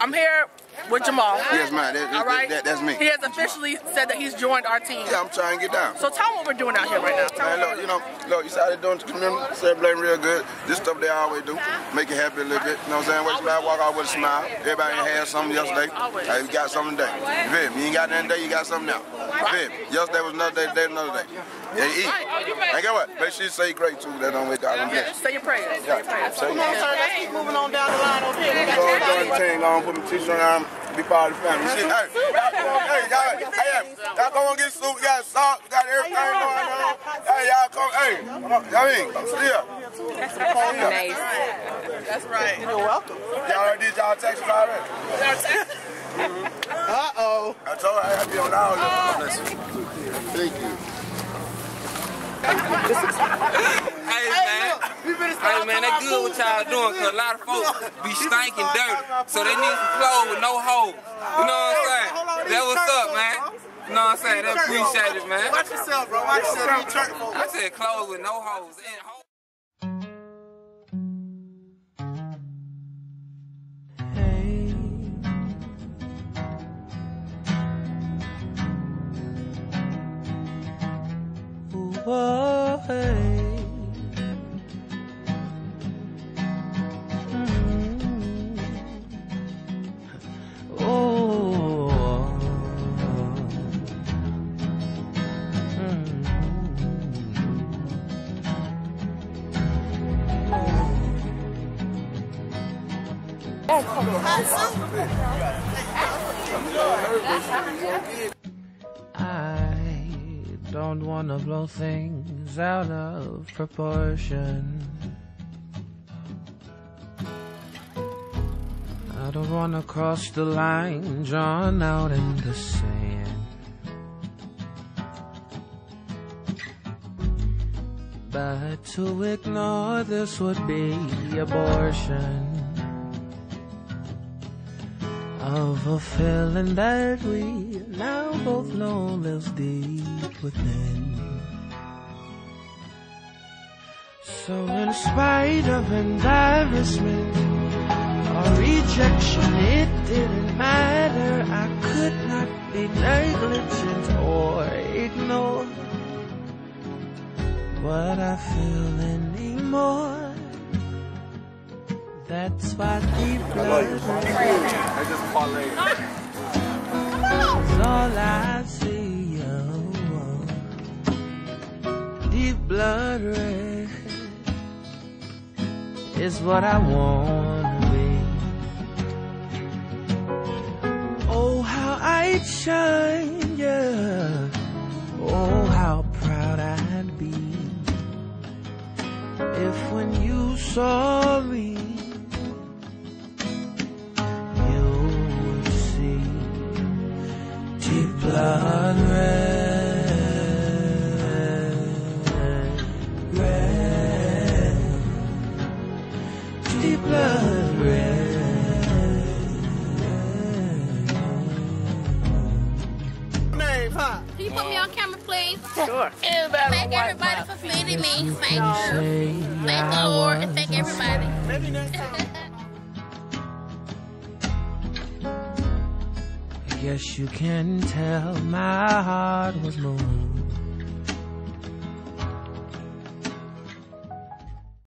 I'm here with Jamal. Yes, ma'am. That's me. He has officially said that he's joined our team. Yeah, I'm trying to get down. So tell them what we're doing out here right now. Man, look, you see how they're doing the community, celebrating real good. This stuff they always do, make you happy a little bit. You know what I'm saying? I walk out with a smile. Everybody had something yesterday. You got something today. You ain't got nothing today, you got something now. Yesterday was another day, today another day. Yeah, eat. And get what? Make sure you say great too. That don't make God bless. Say your prayers. Come on, sir. Let's keep moving on down the line over here. Put my t-shirt on. Be part of the family. Y'all come on, get soup. We got salt. We got everything going on. Hey, y'all come. Hey, I'm still. That's right. You're welcome. Y'all did y'all taxes already? Uh-oh. I told her I had to be on all of them. Thank you. Hey man, that good what y'all doing, cause a lot of folks be stinking dirty, so they need some clothes with no holes. You know what I'm saying? That what's up, man. You know what I'm saying? That appreciate it, man. Watch yourself, bro. Watch yourself. I said clothes with no holes. I don't want to blow things out of proportion. I don't want to cross the line drawn out in the sand. But to ignore this would be abortion of a feeling that we now both know lives deep within. So in spite of embarrassment or rejection, it didn't matter. I could not be negligent or ignore what I feel anymore. That's what deep love is. I just parlay. That's all I see. Oh. Deep blood red is what I wanna be. Oh, how I'd shine, yeah. Oh, how proud I'd be if when you saw me, blood red, deep blood red. Name, huh? Can you put me on camera, please? Sure. And thank everybody for feeding me. Thank you. Thank the Lord and thank everybody. Maybe next time. Yes, you can tell my heart was moved